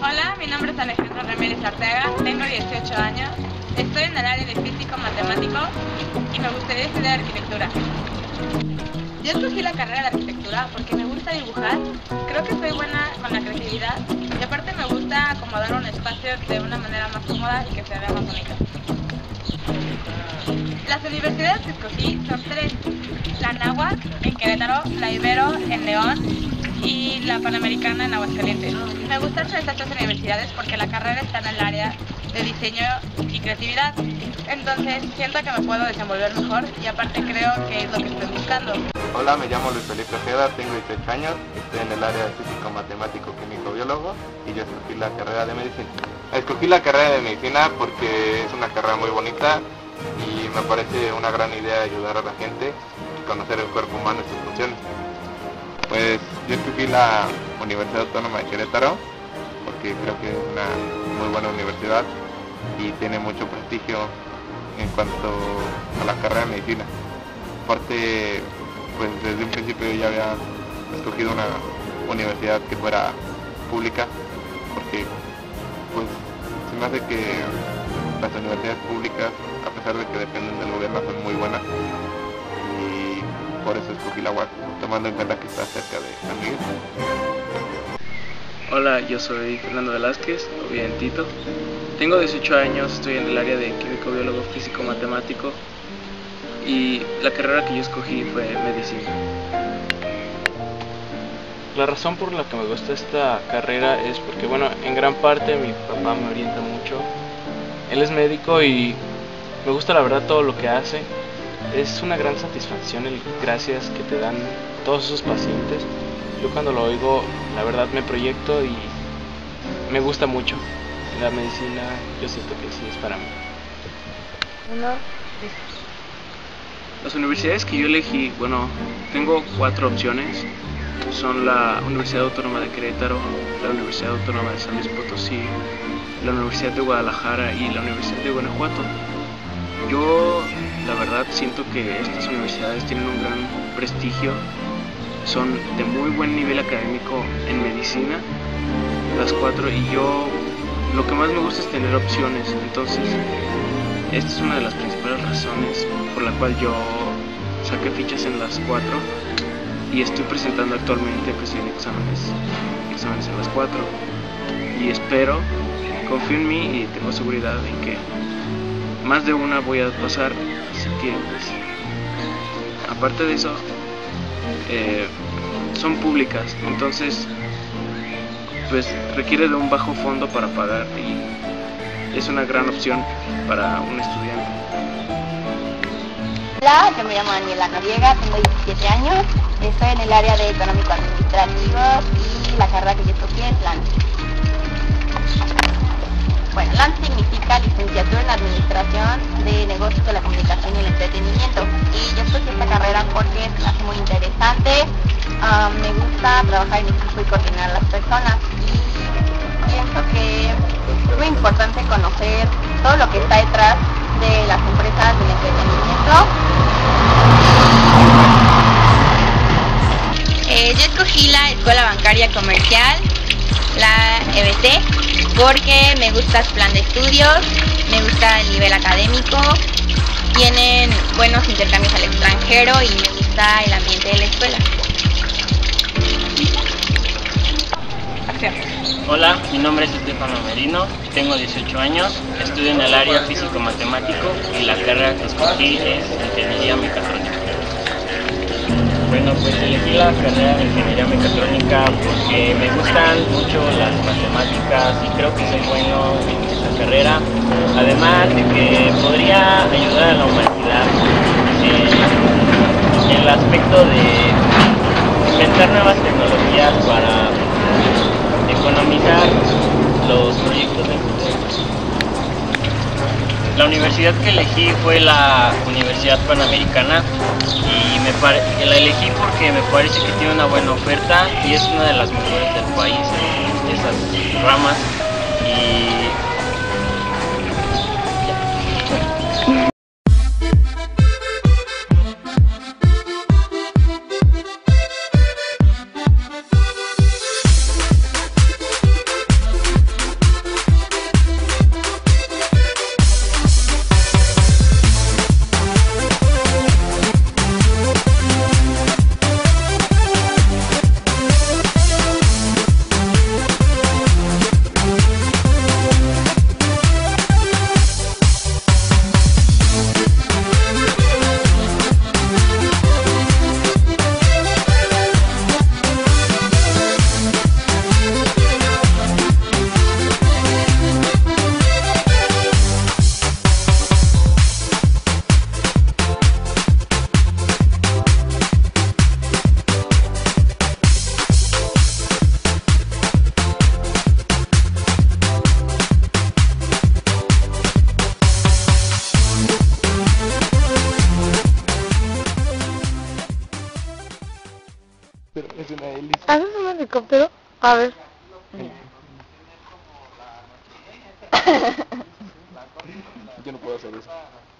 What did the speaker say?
Hola, mi nombre es Alejandro Ramírez Arteaga, tengo 18 años, estoy en el área de físico matemático y me gustaría estudiar arquitectura. Yo escogí la carrera de arquitectura porque me gusta dibujar, creo que soy buena con la creatividad y aparte me gusta acomodar un espacio de una manera más cómoda y que se vea más bonita. Las universidades que escogí son tres, la Anáhuac en Querétaro, la Ibero en León y la Panamericana en Aguascalientes. Me gustan estas dos universidades porque la carrera está en el área de diseño y creatividad, entonces siento que me puedo desenvolver mejor y aparte creo que es lo que estoy buscando. Hola, me llamo Luis Felipe Ojeda, tengo 18 años, estoy en el área de físico, matemático, químico, biólogo y yo escogí la carrera de medicina. Escogí la carrera de medicina porque es una carrera muy bonita y me parece una gran idea ayudar a la gente y conocer el cuerpo humano y sus funciones. Pues yo escogí la Universidad Autónoma de Querétaro porque creo que es una muy buena universidad y tiene mucho prestigio en cuanto a la carrera de medicina. Aparte, pues desde un principio ya había escogido una universidad que fuera pública porque pues se me hace que las universidades públicas, a pesar de que dependen del gobierno, son muy buenas. Por eso escogí la UAC, tomando en cuenta que está cerca de San Luis. Hola, yo soy Fernando Velázquez, o bien Tito. Tengo 18 años, estoy en el área de químico, biólogo, físico, matemático y la carrera que yo escogí fue medicina. La razón por la que me gusta esta carrera es porque, bueno, en gran parte mi papá me orienta mucho Él es médico y me gusta la verdad todo lo que hace. Es una gran satisfacción el gracias que te dan todos esos pacientes. Yo cuando lo oigo, la verdad me proyecto y me gusta mucho. La medicina, yo siento que sí es para mí. Las universidades que yo elegí, bueno, tengo 4 opciones. Son la Universidad Autónoma de Querétaro, la Universidad Autónoma de San Luis Potosí, la Universidad de Guadalajara y la Universidad de Guanajuato. Yo, la verdad, siento que estas universidades tienen un gran prestigio, son de muy buen nivel académico en medicina, las 4, y yo lo que más me gusta es tener opciones, entonces esta es una de las principales razones por la cual yo saqué fichas en las 4 y estoy presentando actualmente exámenes en las 4 y espero, confío en mí y tengo seguridad en que más de una voy a pasar, así que pues, aparte de eso son públicas, entonces pues requiere de un bajo fondo para pagar y es una gran opción para un estudiante. Hola, yo me llamo Daniela Noriega, tengo 17 años, estoy en el área de económico administrativo y la carrera que yo toqué es LAN. Bueno, LAN significa Licenciatura en Administración de Negocios de la Comunicación y el Entretenimiento, y yo escogí esta carrera porque es muy interesante, me gusta trabajar en equipo y coordinar a las personas, y pienso que es muy importante conocer todo lo que está detrás de las empresas del entretenimiento. Yo escogí la Escuela Bancaria Comercial, la EBC, porque me gusta el plan de estudios, me gusta el nivel académico, tienen buenos intercambios al extranjero y me gusta el ambiente de la escuela. Acción. Hola, mi nombre es Estefano Merino, tengo 18 años, estudio en el área físico-matemático y la carrera que escogí es Ingeniería Mecatrónica. Bueno, pues elegí la carrera de Ingeniería Mecatrónica porque me gustan mucho las matemáticas y creo que soy bueno en esta carrera, además de que podría ayudar a la humanidad en el aspecto de inventar nuevas tecnologías para economizar los proyectos de futuro. La universidad que elegí fue la Universidad Panamericana y la elegí porque me parece que tiene una buena oferta y es una de las mejores del país en esas ramas. Y ¿haces un helicóptero? A ver. Yo no puedo hacer eso.